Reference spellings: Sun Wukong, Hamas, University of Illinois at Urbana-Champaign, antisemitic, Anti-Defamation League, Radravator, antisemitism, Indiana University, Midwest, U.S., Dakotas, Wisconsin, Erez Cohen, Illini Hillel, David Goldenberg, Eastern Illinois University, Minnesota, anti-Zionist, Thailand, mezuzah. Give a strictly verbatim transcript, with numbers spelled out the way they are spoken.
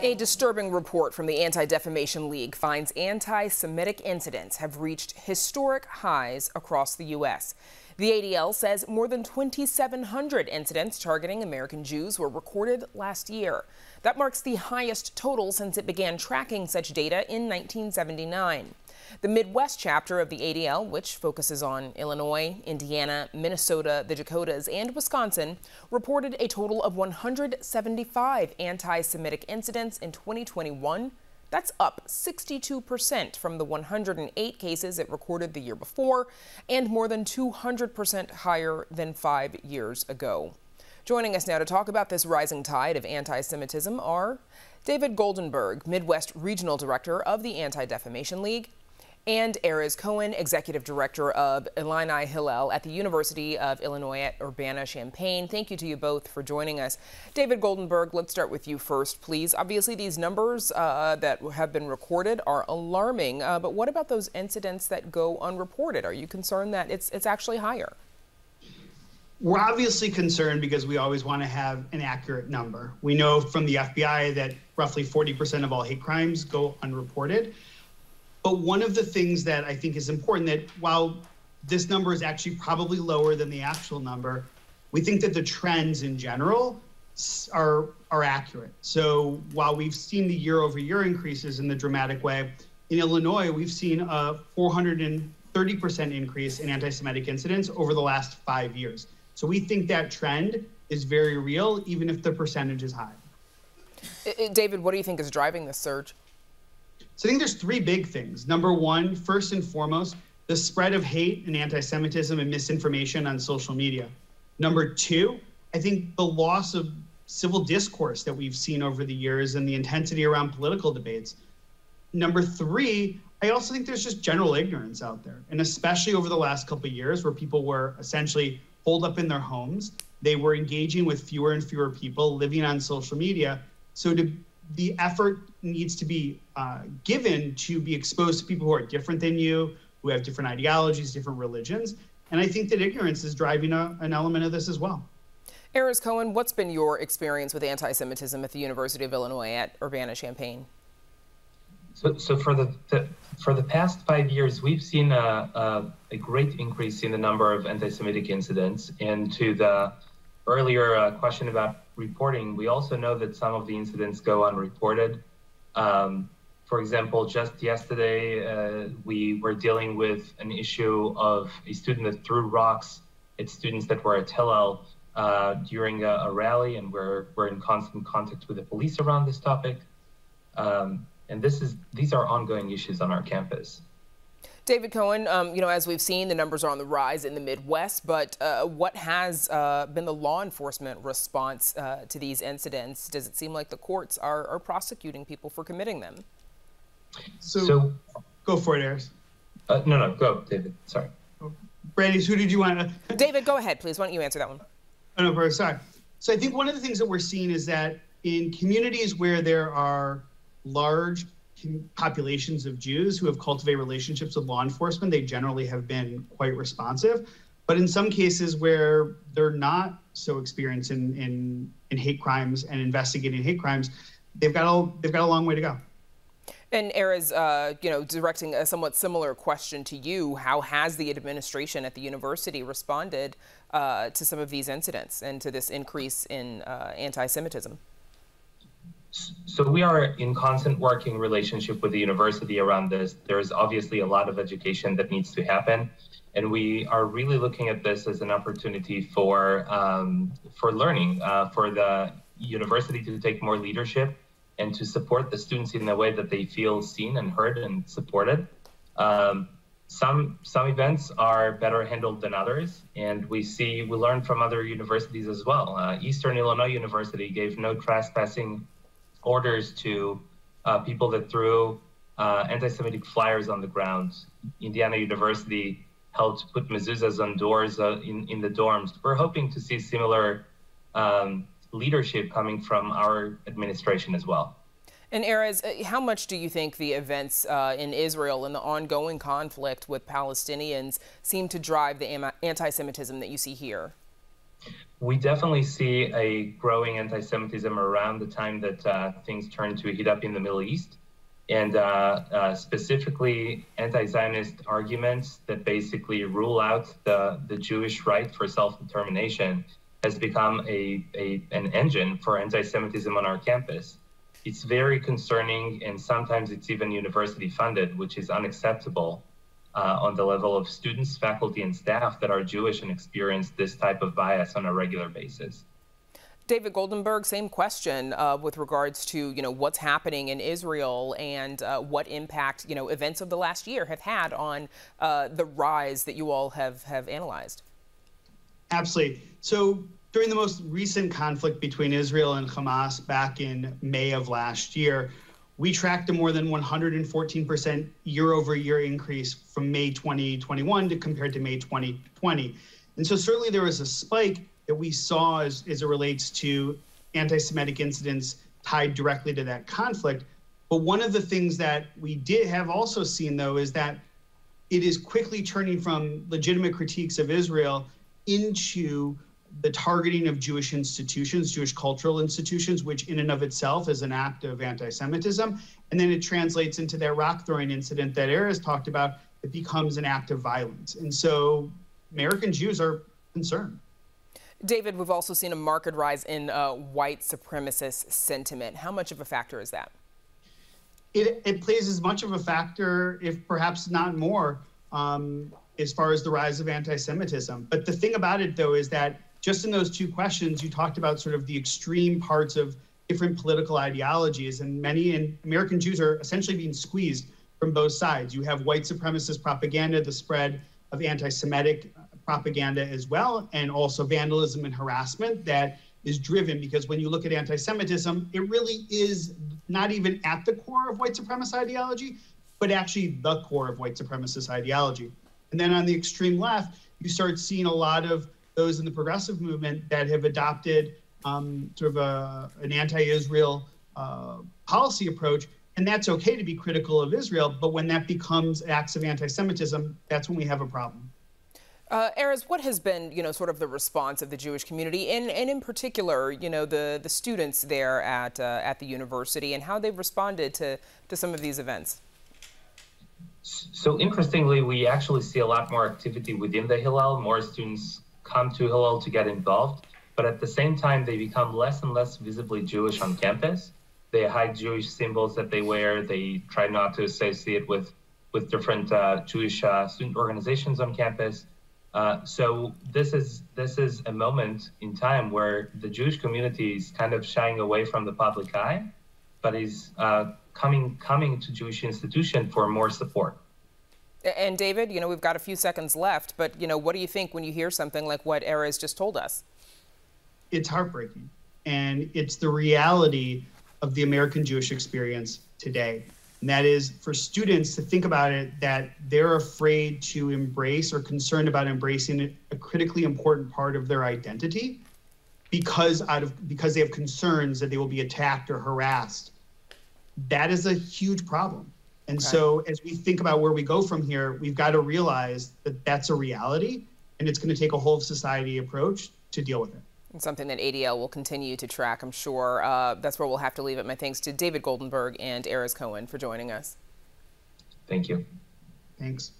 A disturbing report from the Anti-Defamation League finds anti-Semitic incidents have reached historic highs across the U S The A D L says more than twenty-seven hundred incidents targeting American Jews were recorded last year. That marks the highest total since it began tracking such data in nineteen seventy-nine. The Midwest chapter of the A D L, which focuses on Illinois, Indiana, Minnesota, the Dakotas, and Wisconsin, reported a total of one hundred seventy-five anti-Semitic incidents in twenty twenty-one. That's up sixty-two percent from the one hundred eight cases it recorded the year before, and more than two hundred percent higher than five years ago. Joining us now to talk about this rising tide of anti-Semitism are David Goldenberg, Midwest Regional Director of the Anti-Defamation League, and Erez Cohen, Executive Director of Illini Hillel at the University of Illinois at Urbana-Champaign. Thank you to you both for joining us. David Goldenberg, let's start with you first, please. Obviously, these numbers uh, that have been recorded are alarming, uh, but what about those incidents that go unreported? Are you concerned that it's, it's actually higher? We're obviously concerned because we always want to have an accurate number. We know from the F B I that roughly forty percent of all hate crimes go unreported. But one of the things that I think is important, that while this number is actually probably lower than the actual number, we think that the trends in general are, are accurate. So while we've seen the year-over-year increases in the dramatic way, in Illinois, we've seen a four hundred thirty percent increase in anti-Semitic incidents over the last five years. So we think that trend is very real, even if the percentage is high. David, what do you think is driving this surge? So I think there's three big things. Number one, first and foremost, the spread of hate and anti-Semitism and misinformation on social media. Number two, I think the loss of civil discourse that we've seen over the years and the intensity around political debates. Number three, I also think there's just general ignorance out there, and especially over the last couple of years where people were essentially holed up in their homes. They were engaging with fewer and fewer people, living on social media. So to The effort needs to be uh, given to be exposed to people who are different than you, who have different ideologies, different religions. And I think that ignorance is driving a, an element of this as well. Erez Cohen, what's been your experience with anti-Semitism at the University of Illinois at Urbana-Champaign? So, so for the, the for the past five years, we've seen a, a, a great increase in the number of anti-Semitic incidents. And to the earlier uh, question about reporting, we also know that some of the incidents go unreported. Um, for example, just yesterday, uh, we were dealing with an issue of a student that threw rocks at students that were at Hillel uh, during a, a rally, and we're, we're in constant contact with the police around this topic. Um, and this is these are ongoing issues on our campus. David Cohen, um, you know, as we've seen, the numbers are on the rise in the Midwest, but uh, what has uh, been the law enforcement response uh, to these incidents? Does it seem like the courts are, are prosecuting people for committing them? So, so go for it, Erez. Uh, no, no, go, David. Sorry. Brandy, who did you want to? David, go ahead, please. Why don't you answer that one? Oh, no, sorry. So I think one of the things that we're seeing is that in communities where there are large populations of Jews who have cultivated relationships with law enforcement, they generally have been quite responsive. But in some cases where they're not so experienced in, in, in hate crimes and investigating hate crimes, they've got a, they've got a long way to go. And Erez, uh, you know, directing a somewhat similar question to you, how has the administration at the university responded uh, to some of these incidents and to this increase in uh, anti-Semitism? So we are in constant working relationship with the university around this. There is obviously a lot of education that needs to happen, and we are really looking at this as an opportunity for um, for learning, uh, for the university to take more leadership and to support the students in a way that they feel seen and heard and supported. Um, some some events are better handled than others, and we see we learn from other universities as well. Uh, Eastern Illinois University gave no trespassing orders to uh, people that threw uh, anti-Semitic flyers on the ground. Indiana University helped put mezuzahs on doors uh, in, in the dorms. We're hoping to see similar um, leadership coming from our administration as well. And Erez, how much do you think the events uh, in Israel and the ongoing conflict with Palestinians seem to drive the anti-Semitism that you see here? we definitely see a growing anti-Semitism around the time that uh, things turned to heat up in the Middle East, and uh, uh, specifically anti-Zionist arguments that basically rule out the, the Jewish right for self-determination has become a, a an engine for anti-Semitism on our campus. It's very concerning, and sometimes it's even university funded, which is unacceptable uh, on the level of students, faculty, and staff that are Jewish and experience this type of bias on a regular basis. David Goldenberg, same question uh, with regards to, you know, what's happening in Israel and uh, what impact, you know, events of the last year have had on uh, the rise that you all have, have analyzed. Absolutely. So during the most recent conflict between Israel and Hamas back in May of last year, we tracked a more than one hundred fourteen percent year-over-year increase from May twenty twenty-one to compared to May twenty twenty. And so certainly there was a spike that we saw as, as it relates to anti-Semitic incidents tied directly to that conflict. But one of the things that we did have also seen, though, is that it is quickly turning from legitimate critiques of Israel into the targeting of Jewish institutions, Jewish cultural institutions, which in and of itself is an act of anti-Semitism. And then it translates into that rock throwing incident that Erez talked about. It becomes an act of violence. And so American Jews are concerned. David, we've also seen a marked rise in uh, white supremacist sentiment. How much of a factor is that? It, it plays as much of a factor, if perhaps not more, um, as far as the rise of anti-Semitism. But the thing about it, though, is that just in those two questions, you talked about sort of the extreme parts of different political ideologies, and many in American Jews are essentially being squeezed from both sides. You have white supremacist propaganda, the spread of anti-Semitic propaganda as well, and also vandalism and harassment that is driven, because when you look at anti-Semitism, it really is not even at the core of white supremacist ideology, but actually the core of white supremacist ideology. And then on the extreme left, you start seeing a lot of those in the progressive movement that have adopted um, sort of a, an anti-Israel uh, policy approach. And that's okay to be critical of Israel, but when that becomes acts of anti-Semitism, that's when we have a problem. Uh, Erez, what has been, you know, sort of the response of the Jewish community, and, and in particular, you know, the, the students there at, uh, at the university, and how they've responded to, to some of these events? So interestingly, we actually see a lot more activity within the Hillel. More students come to Hillel to get involved, but at the same time, they become less and less visibly Jewish on campus. They hide Jewish symbols that they wear. They try not to associate with, with different uh, Jewish uh, student organizations on campus. Uh, so this is this is a moment in time where the Jewish community is kind of shying away from the public eye, but is uh, coming coming to Jewish institution for more support. And David, you know, we've got a few seconds left, but you know, what do you think when you hear something like what Erez just told us? It's heartbreaking, and it's the reality of the American Jewish experience today. And that is for students to think about it, that they're afraid to embrace or concerned about embracing a critically important part of their identity because out of because they have concerns that they will be attacked or harassed. That is a huge problem. And okay. So as we think about where we go from here, we've got to realize that that's a reality, and it's going to take a whole of society approach to deal with it. It's something that A D L will continue to track, I'm sure. Uh, that's where we'll have to leave it. My thanks to David Goldenberg and Erez Cohen for joining us. Thank you. Thanks.